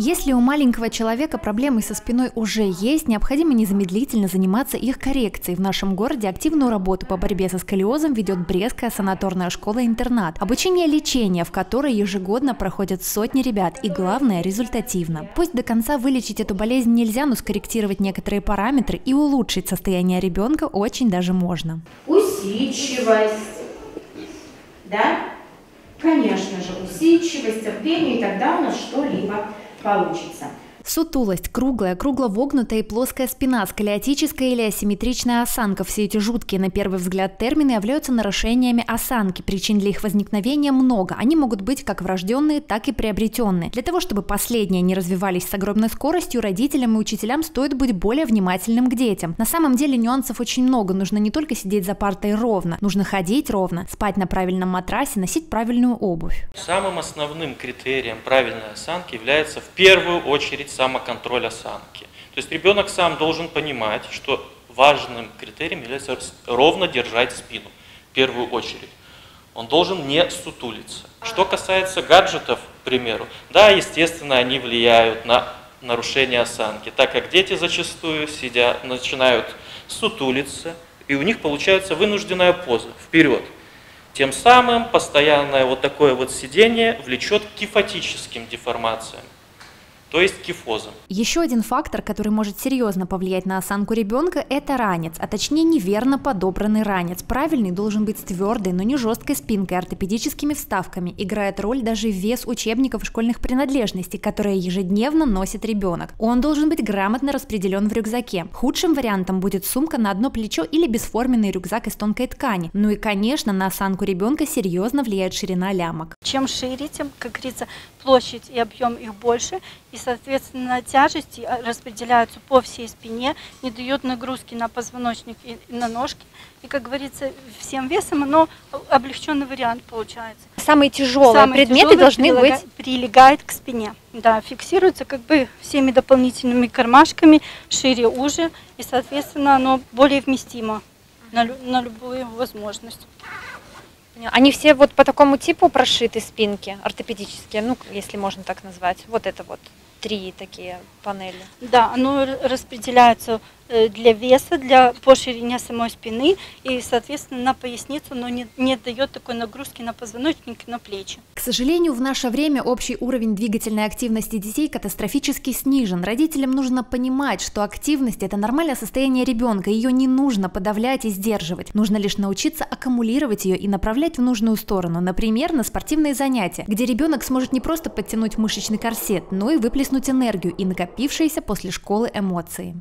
Если у маленького человека проблемы со спиной уже есть, необходимо незамедлительно заниматься их коррекцией. В нашем городе активную работу по борьбе со сколиозом ведет Брестская санаторная школа-интернат. Обучение лечения, в которой ежегодно проходят сотни ребят, и главное – результативно. Пусть до конца вылечить эту болезнь нельзя, но скорректировать некоторые параметры и улучшить состояние ребенка очень даже можно. Усидчивость, да? Конечно же, усидчивость, терпение, и тогда у нас что-либо получится. Сутулость, круглая, кругловогнутая и плоская спина, сколиотическая или асимметричная осанка – все эти жуткие, на первый взгляд, термины являются нарушениями осанки. Причин для их возникновения много. Они могут быть как врожденные, так и приобретенные. Для того, чтобы последние не развивались с огромной скоростью, родителям и учителям стоит быть более внимательным к детям. На самом деле нюансов очень много. Нужно не только сидеть за партой ровно, нужно ходить ровно, спать на правильном матрасе, носить правильную обувь. Самым основным критерием правильной осанки является в первую очередь самоконтроль осанки. То есть ребенок сам должен понимать, что важным критерием является ровно держать спину, в первую очередь. Он должен не сутулиться. Что касается гаджетов, к примеру, да, естественно, они влияют на нарушение осанки, так как дети зачастую сидя начинают сутулиться, и у них получается вынужденная поза вперед. Тем самым постоянное вот такое вот сидение влечет к кифотическим деформациям, то есть кифозом. Еще один фактор, который может серьезно повлиять на осанку ребенка, это ранец, а точнее неверно подобранный ранец. Правильный должен быть с твердой, но не жесткой спинкой, ортопедическими вставками. Играет роль даже вес учебников и школьных принадлежностей, которые ежедневно носит ребенок. Он должен быть грамотно распределен в рюкзаке. Худшим вариантом будет сумка на одно плечо или бесформенный рюкзак из тонкой ткани. Ну и, конечно, на осанку ребенка серьезно влияет ширина лямок. Чем шире, тем, как говорится, площадь и объем их больше, и, соответственно, тяжести распределяются по всей спине, не дают нагрузки на позвоночник и на ножки. И, как говорится, всем весом, но облегченный вариант получается. Самые тяжелые предметы должны быть... прилегают к спине. Да, фиксируется как бы всеми дополнительными кармашками, шире, уже, и, соответственно, оно более вместимо на любую возможность. Они все вот по такому типу прошиты спинки, ортопедические, ну, если можно так назвать. Вот это вот три такие панели. Да, оно распределяется для веса, по ширине самой спины и, соответственно, на поясницу, но не дает такой нагрузки на позвоночник и на плечи. К сожалению, в наше время общий уровень двигательной активности детей катастрофически снижен. Родителям нужно понимать, что активность – это нормальное состояние ребенка, ее не нужно подавлять и сдерживать. Нужно лишь научиться аккумулировать ее и направлять в нужную сторону, например, на спортивные занятия, где ребенок сможет не просто подтянуть мышечный корсет, но и выплеснуть энергию и накопившиеся после школы эмоции.